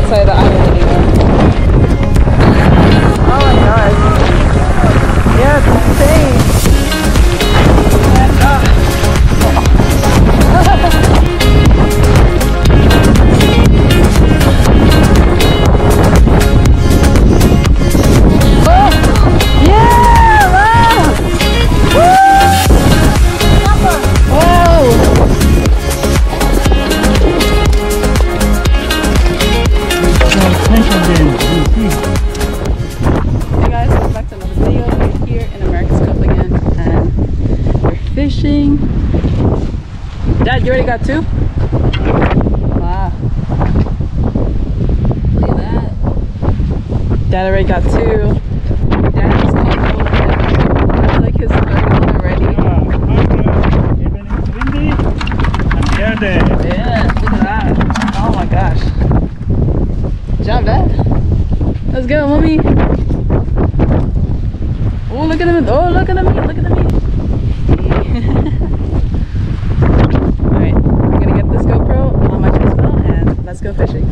that side of the island anymore. Oh my gosh. Yeah, it's insane. Dad, you already got two? Wow. Look at that. Dad already got two. Dad is cold. I like his third one already. Even it's windy, I'm there. Yeah, look at that. Oh my gosh. Good job, Dad. Let's go, mommy. Oh, look at him. Oh, look at him. Look at him. Let's go fishing.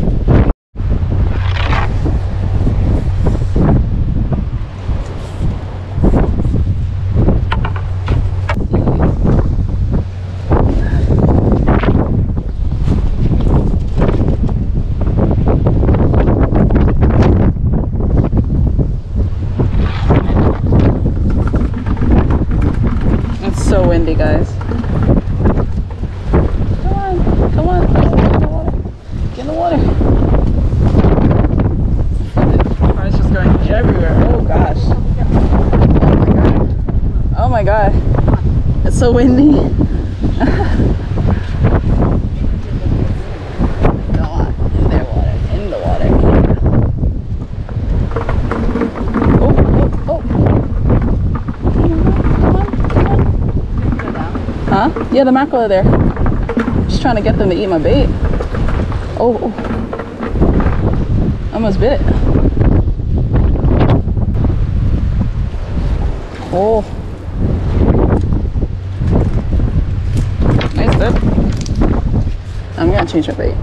It's so windy, guys. It's so windy. in the water. Oh. Come on. Huh? Yeah, the mackerel are there. I'm just trying to get them to eat my bait. Oh. Almost bit it. Oh. I'm gonna change my bait.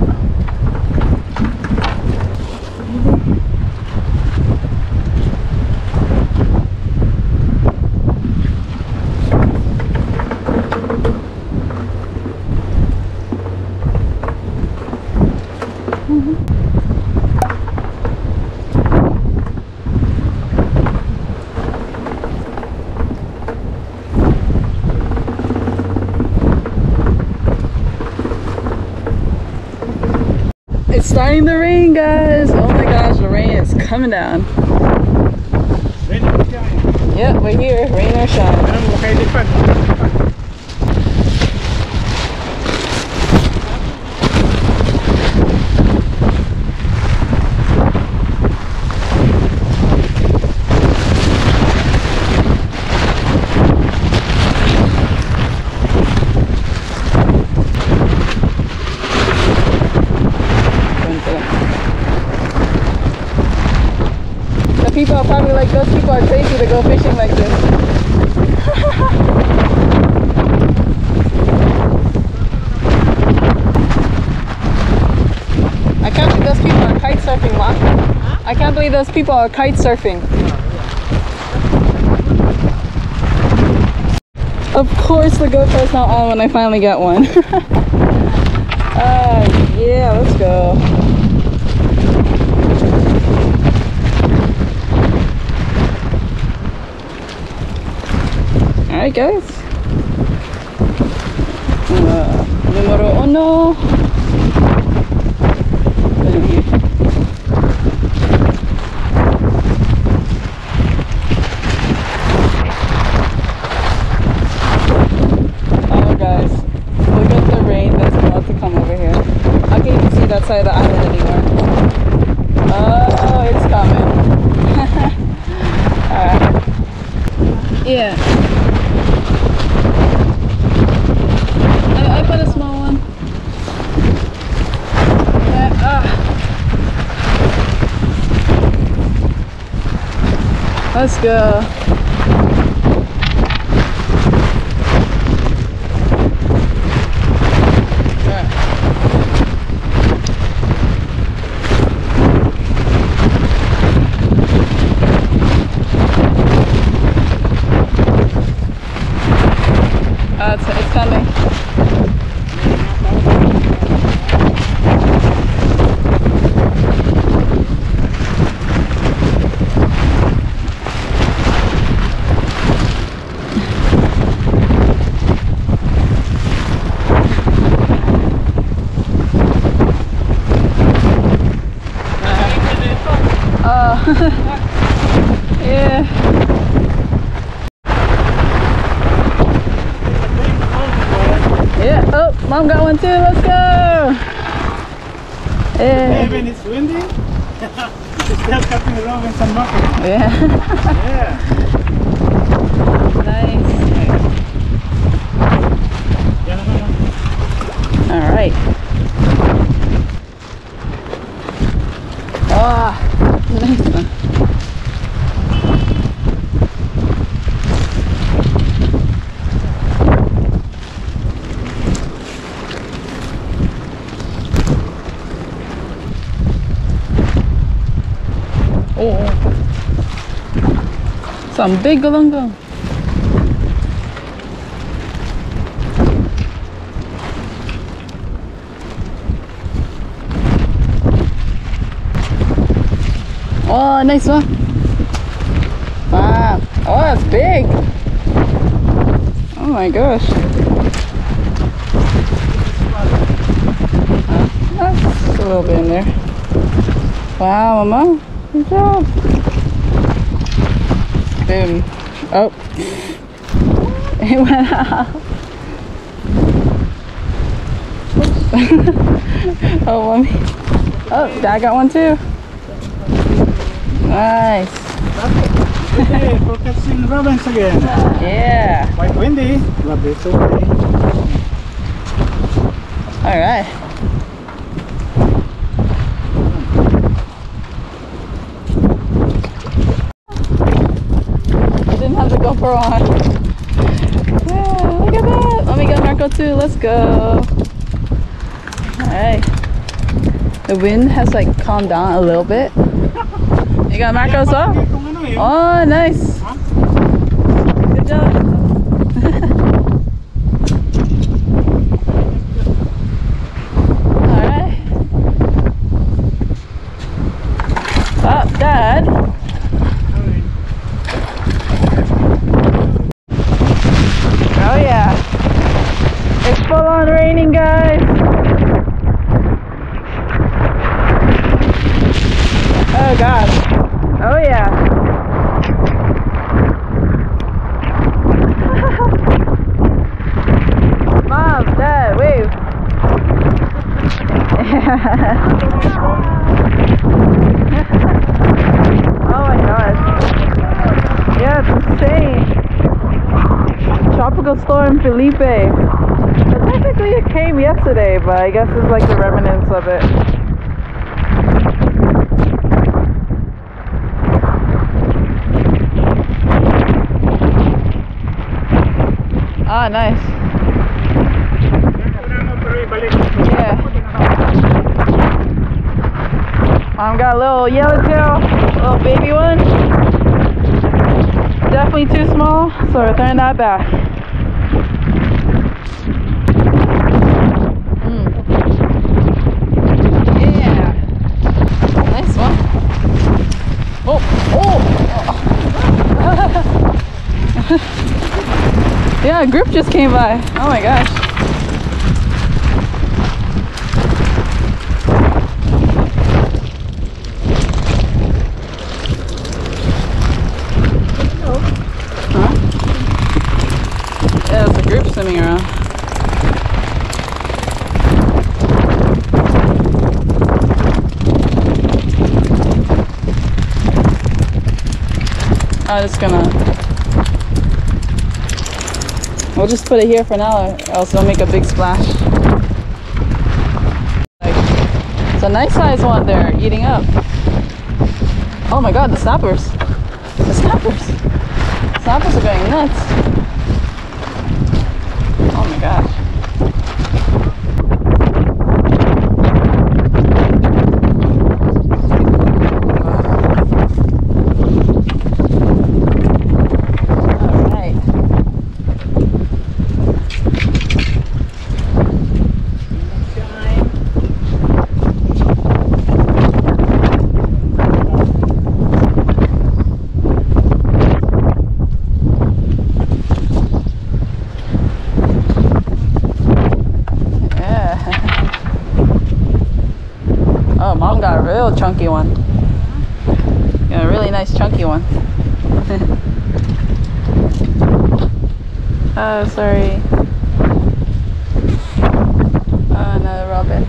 It's starting to rain, guys. Oh my gosh, the rain is coming down. Rain or shine. Yep, we're here. Rain or shine. People are probably like, those people are crazy to go fishing like this. I can't believe those people are kite surfing, Mom. Huh? I can't believe those people are kite surfing. Of course the GoPro's not on when I finally get one. Yeah, let's go. Alright guys, numero uno. Oh guys, look at the rain that's about to come over here. I can't even see that side of the island anymore. Oh, it's coming. Alright. Yeah. Let's go. Alright. Yeah. Yeah, oh, mom got one too, let's go! Yeah. Even it's windy, it's still cutting the Robin some mackerel. Yeah. Yeah. Nice. Yeah. Alright. Ah, oh, nice one. Some big galungo. Oh, nice one. Wow. Oh, that's big. Oh my gosh. That's a little bit in there. Wow, mama. Good job. Boom. Oh, it went out. Oh, mommy. Oh, dad got one too. Nice. Okay, for catching robins again. Yeah. Quite windy, but it's okay. All right. On. Yeah, look at that! Mommy got mackerel too, let's go! Alright. The wind has like calmed down a little bit. You got mackerel as well? Oh, nice! Good job! Alright. Stop, Dad! Tropical Storm Philippe. Technically it came yesterday, but I guess it's like the remnants of it. Ah, nice. Yeah. Mom got a little yellowtail, little baby one. Definitely too small, so we're throwing that back. Yeah, a group just came by. Oh my gosh. Huh? Yeah, there's a group swimming around. I'm just gonna... we'll just put it here for now, or else it'll make a big splash. Like, it's a nice sized one there, eating up. Oh my god, the snappers. The snappers. Snappers are going nuts. Oh my gosh. Chunky one. Got a really nice chunky one. Oh, sorry. Oh, another robin.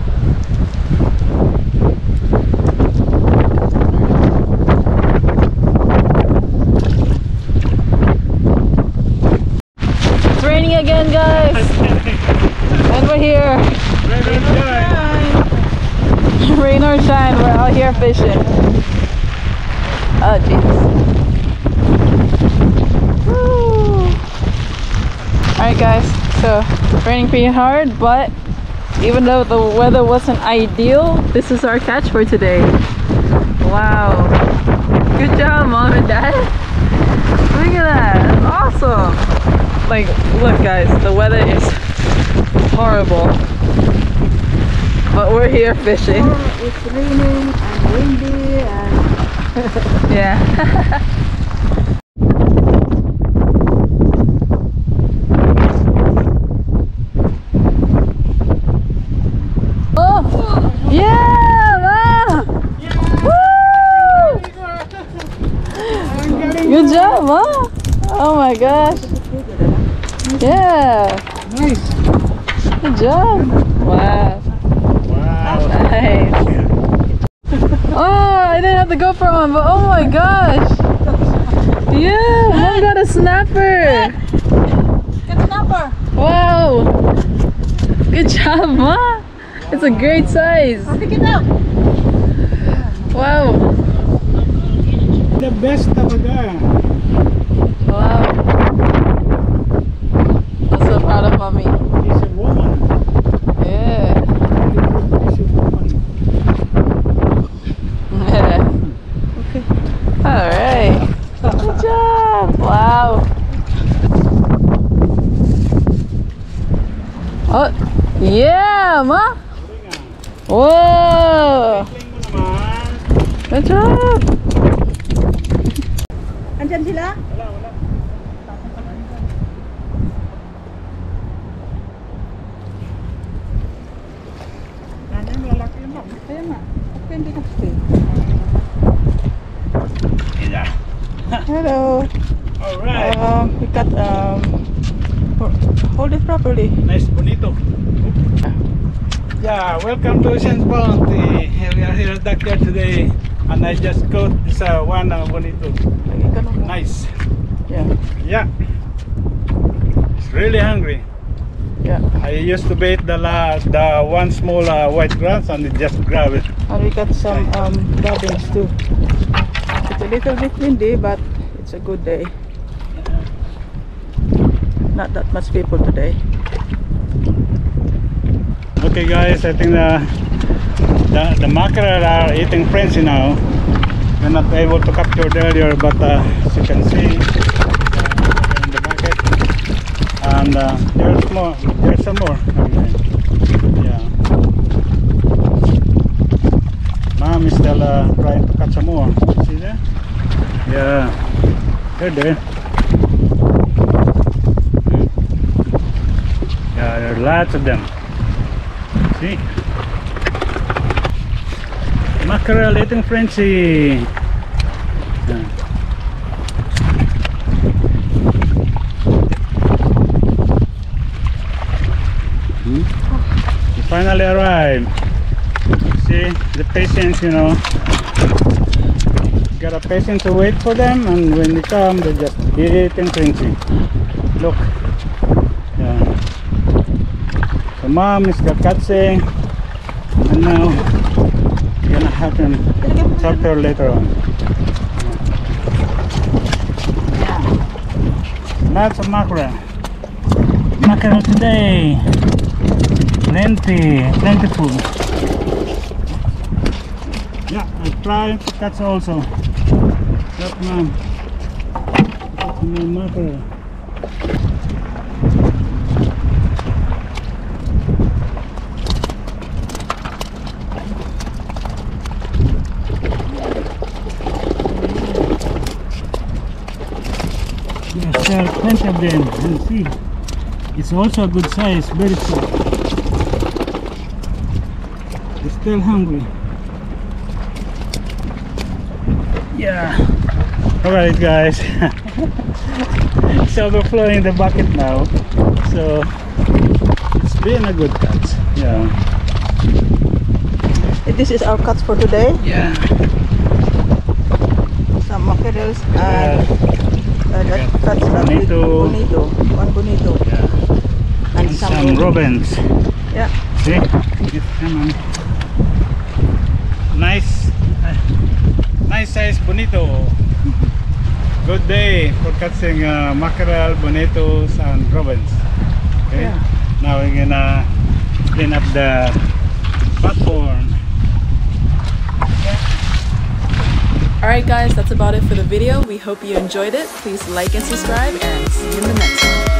It's raining again, guys. And we're here. Rain or shine, we're out here fishing. Oh, jeez. Alright, guys, so it's raining pretty hard, but even though the weather wasn't ideal, this is our catch for today. Wow. Good job, Mom and Dad. Look at that. That's awesome. Like, look, guys, the weather is horrible. But we're here fishing. Oh, it's raining and windy and... yeah. Oh! Yeah! Wow! Yeah. Woo! Good job, Mom! Oh my gosh! Yeah! Nice! Good job! Wow! Nice. Oh, I didn't have the GoPro on, but oh my gosh. Yeah, Mom got a snapper. Good snapper. Wow. Good job, Mom. It's a great size. I'll pick it up. Wow. The best of a guy. Wow. I'm so proud of Mommy. She's a woman. Yeah. Alright, good job! Wow! Oh, yeah, Ma! Whoa! Good job! Anjan sila? Hello. All right. We got hold it properly. Nice, bonito. Yeah, welcome to Oceanz Bounty. We are here at the dockyard today, and I just caught this one bonito. Nice. Yeah. Yeah. It's really hungry. Yeah. I used to bait the one small white grass, and it just grabbed it. And we got some robins too. It's a little bit windy, but it's a good day. Not that much people today. Okay, guys, I think the mackerel are eating frenzy now. We're not able to capture it earlier, but as you can see, in the bucket, and there's more. There's some more. Okay. Yeah. Mom is still trying to catch some more. See there? Yeah. They're there. Yeah, there are lots of them. See? Mackerel eating frenzy. We finally arrived. See the patience, you know. Got a patient to wait for them, and when they come, they just eat it and drink it. Look, yeah. So Mom is got catching, and now it's gonna happen chapter later on. Yeah. Lots of mackerel. Mackerel today. Plentiful. Yeah, I'm trying to catch also. Look, Mom. That's my mackerel. Yes, there are plenty of them. And see, it's also a good size, very soft. They're still hungry. Yeah. Alright guys, it's overflowing the bucket now, so it's been a good catch. Yeah. This is our catch for today. Yeah. Some mackerels and that catch bonito. One bonito. Yeah. And some robins. Yeah. See? Nice. Nice size bonito. Good day for catching mackerel, bonitos, and robins. Okay. Yeah. Now we're gonna clean up the platform. Yeah. Alright guys, that's about it for the video. We hope you enjoyed it. Please like and subscribe, and see you in the next one.